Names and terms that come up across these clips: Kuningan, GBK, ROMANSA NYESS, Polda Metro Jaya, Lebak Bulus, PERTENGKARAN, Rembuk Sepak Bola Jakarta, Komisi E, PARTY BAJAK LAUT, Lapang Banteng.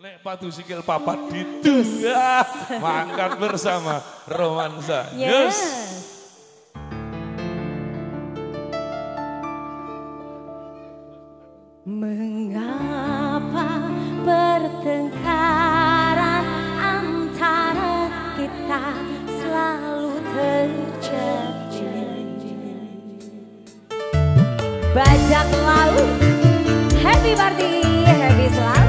Nek patu sikil papat ditus. Mangkat bersama Romansa Nyes. Mengapa pertengkaran antara kita selalu terjadi? Bajak laut, happy party, happy selalu.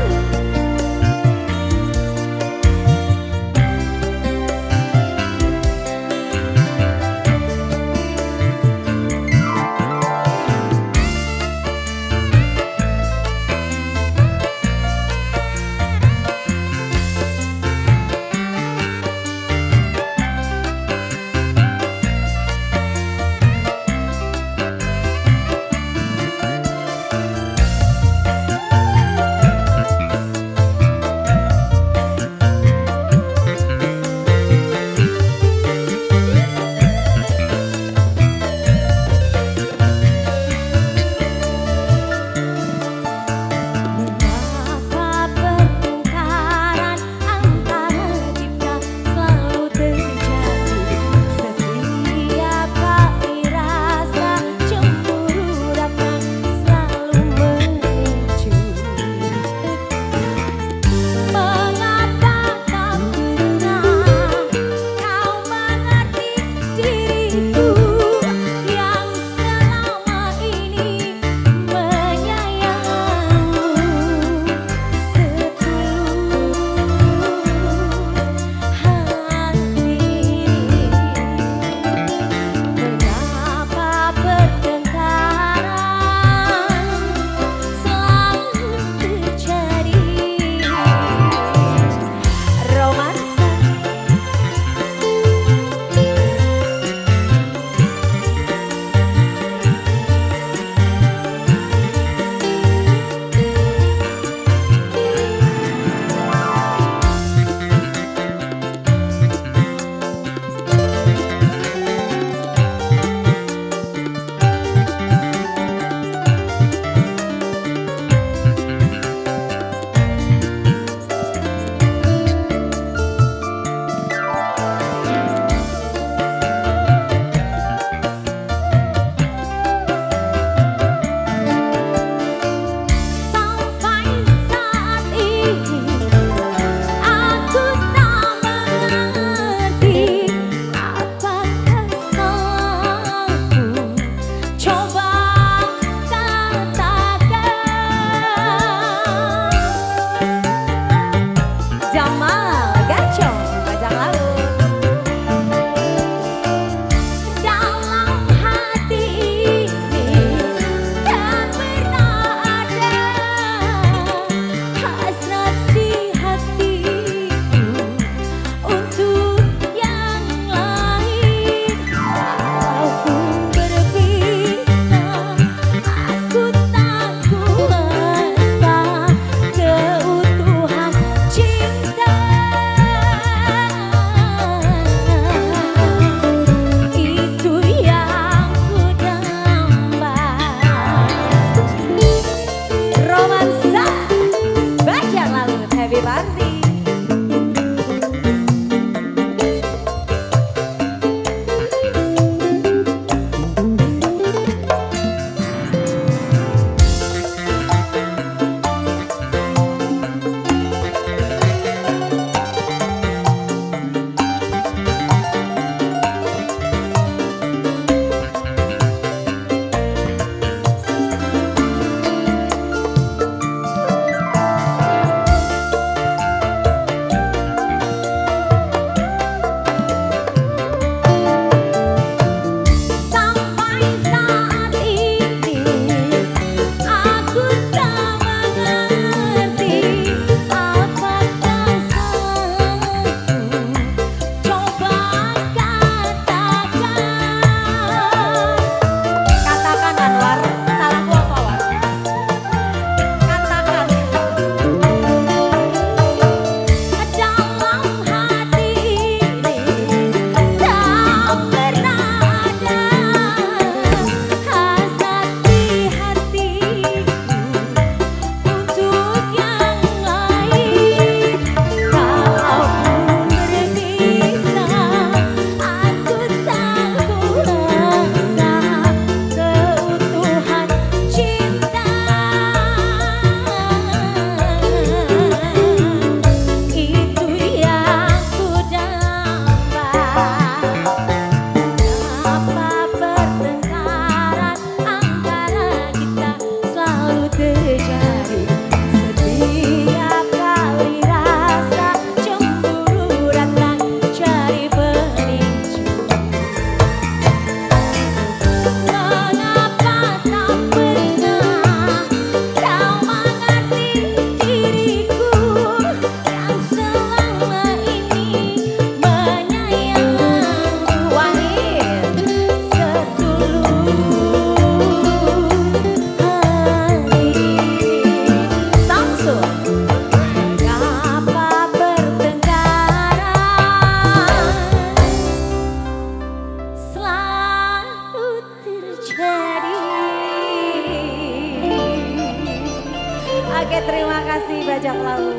Oke, terima kasih Bajak Laut.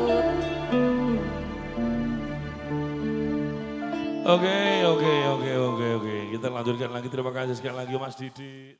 Oke. Kita lanjutkan lagi. Terima kasih sekali lagi Mas Didi.